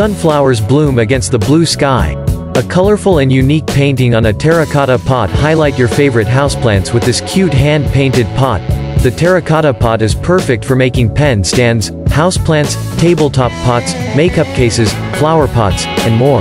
sunflowers bloom against the blue sky. A colorful and unique painting on a terracotta pot. Highlight your favorite houseplants with this cute hand-painted pot. The terracotta pot is perfect for making pen stands, houseplants, tabletop pots, makeup cases, flower pots, and more.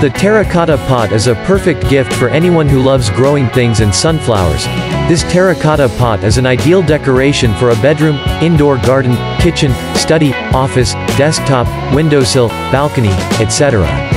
The terracotta pot is a perfect gift for anyone who loves growing things and sunflowers. This terracotta pot is an ideal decoration for a bedroom, indoor garden, kitchen, study, office, desktop, windowsill, balcony, etc.